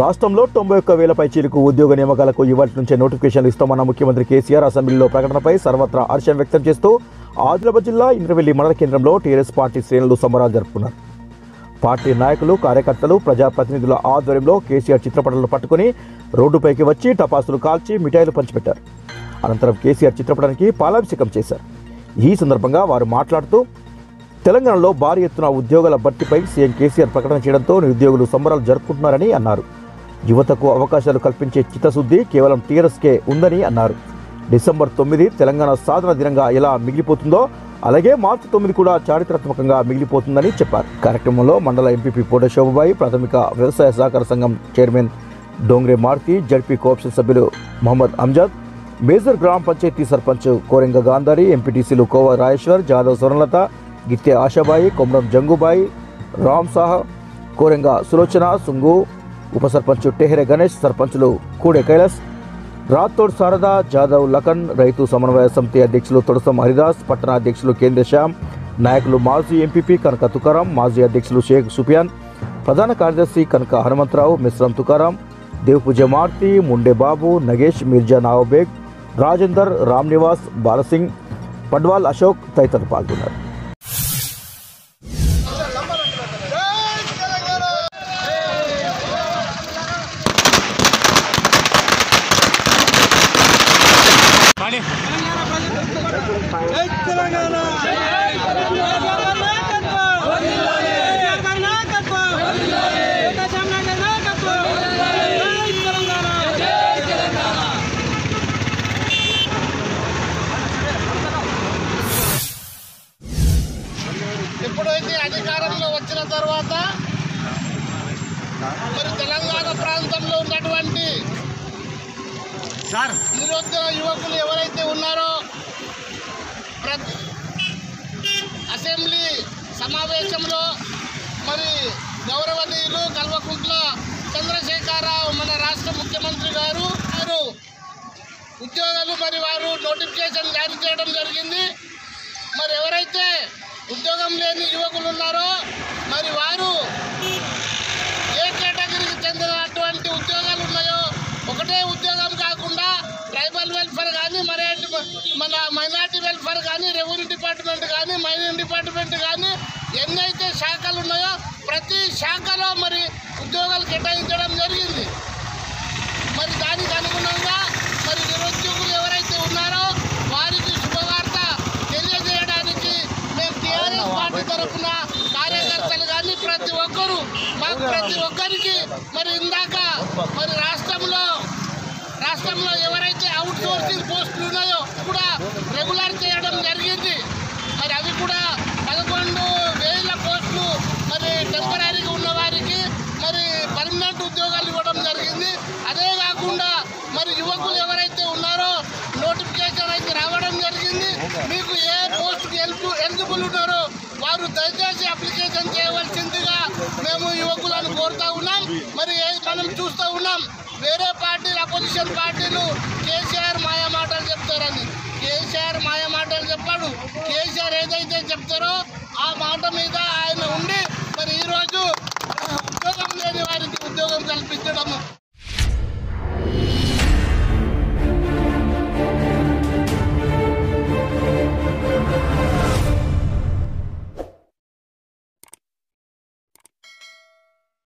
రాష్ట్రంలో 91000 పై చిలుకు ఉద్యోగ నియమకాలకు ఇవాల్టి నుంచే నోటిఫికేషన్లు ఇస్తామన్న ముఖ్యమంత్రి కేసీఆర్ అసెంబ్లీలో ప్రకటనపై సర్వత్రా హర్షం వ్యక్తం చేస్తూ ఆదిలాబాద్ జిల్లా ఇంద్రవెల్లి మండల కేంద్రంలో టీఆర్ఎస్ పార్టీ శ్రేణులు సంబరాలు జరుపుకున్నారు. పార్టీ నాయకులు, కార్యకర్తలు, ప్రజాప్రతినిధుల ఆధ్వర్యంలో కేసీఆర్ చిత్రపటాలను పట్టుకుని రోడ్డుపైకి వచ్చి టపాసులు కాల్చి మిఠాయిలు పంచిపెట్టారు. అనంతరం కేసీఆర్ చిత్రపటానికి పాలాభిషేకం చేశారు. ఈ సందర్భంగా వారు మాట్లాడుతూ తెలంగాణలో భారీ ఎత్తున ఉద్యోగాల భర్తీపై సీఎం కేసీఆర్ ప్రకటన చేయడంతో నిరుద్యోగులు సంబరాలు జరుపుకుంటున్నారని అన్నారు. యువతకు అవకాశాలు కల్పించే చిత్తశుద్ధి కేవలం టీఆర్ఎస్కే ఉందని అన్నారు. డిసెంబర్ 9 తెలంగాణ సాధన దినంగా ఎలా మిగిలిపోతుందో అలాగే మార్చి 9 కూడా చారిత్రాత్మకంగా మిగిలిపోతుందని చెప్పారు. కార్యక్రమంలో మండల ఎంపీపీ పోట శోభాబాయి, ప్రాథమిక వ్యవసాయ సహకార సంఘం chairman Dongre Maruti, ZP co-option సభ్యులు మహమ్మద్ అంజద్, మేజర్ గ్రామ పంచాయతీ సర్పంచ్ కోరెంగ గాంధారి, ఎంపీటీసీలు కోవ రాయేశ్వర్, జాదవ్ స్వర్ణలత, గిత్తే ఆశాబాయి, కొమరం జంగుబాయి, రామ్ సాహా, కోరెంగ సులోచన, సుంగు ఉప సర్పంచ్ టెహరే గణేష్, సర్పంచులు కూడే కైలాస్, రాథోడ్ శారదా, జాదవ్ లఖన్, రైతు సమన్వయ సమితి అధ్యక్షులు తొడసం హరిదాస్, పట్టణ అధ్యక్షులు కేంద్ర శ్యామ్, నాయకులు మాజీ ఎంపీపీ కనక తుకారాం, మాజీ అధ్యక్షులు షేక్ సుఫియాన్, ప్రధాన కార్యదర్శి కనక హనుమంతరావు, మిశ్రం తుకారాం, దేవపూజ మారుతి, ముండే బాబు, నగేష్, మిర్జా నావబేగ్, రాజేందర్, రామ్ నివాస్, బాలసింగ్, పడ్వాల్ అశోక్ తదితరులు పాల్గొన్నారు. ఎప్పుడైతే అధికారంలో వచ్చిన తర్వాత మరి తెలంగాణ ప్రాంతంలో ఉన్నటువంటి నిరుద్యోగ యువకులు ఎవరైతే ఉన్నారో అసెంబ్లీ సమావేశంలో మరి గౌరవనీయులు కల్వకుంట్ల చంద్రశేఖరరావు మన రాష్ట్ర ముఖ్యమంత్రి గారు ఉద్యోగాలు మరి వారు నోటిఫికేషన్ జారీ చేయడం జరిగింది. మరి ఎవరైతే ఉద్యోగం లేని యువకులు ఉన్నారో మరి వారు ఏ కేటగిరీకి చెందినటువంటి ఉద్యోగాలు ఉన్నాయో ఒకటే ఉద్యోగం కాకుండా ట్రైబల్ వెల్ఫేర్ కానీ మన మైనార్టీ వెల్ఫేర్ కానీ రెవెన్యూ డిపార్ట్మెంట్ కానీ మైనింగ్ డిపార్ట్మెంట్ కానీ ఎన్నైతే శాఖలు ఉన్నాయో ప్రతి శాఖలో మరి ఉద్యోగాలు కేటాయించడం జరిగింది. మరి దానికి అనుగుణంగా మరి నిరుద్యోగులు ఎవరైతే ఉన్నారో వారికి శుభవార్త తెలియజేయడానికి మేము టీఆర్ఎస్ పార్టీ తరఫున కార్యకర్తలు కానీ ప్రతి ఒక్కరికి మరి ఇందాక మరి రాష్ట్రంలో ఎవరైతే అవుట్ సోర్సింగ్ పోస్టులు ఉన్నాయో కూడా రెగ్యులర్ చేయడం జరిగింది. మరి అవి కూడా 11000 పోస్టులు మరి టెంపరీగా ఉన్న వారికి మరి పర్మనెంట్ ఉద్యోగాలు ఇవ్వడం జరిగింది. అదే కాకుండా మరి యువకులు ఎవరైతే ఉన్నారో నోటిఫికేషన్ అయితే రావడం జరిగింది. మీకు ఏ పోస్టుకు ఎలిజిబుల్ ఉన్నారో వారు దయచేసి అప్లికేషన్ చేయవలసిందిగా మేము యువకులను కోరుతా ఉన్నాం. మరి మనం చూస్తూ ఉన్నాం వేరే పార్టీలు, అపోజిషన్ పార్టీలు కేసీఆర్ మాయ మాటలు చెప్తారని. కేసీఆర్ మాయ మాటలు చెప్పాడు. కేసీఆర్ ఏదైతే చెప్తారో ఆ మాట మీద ఆయన ఉండి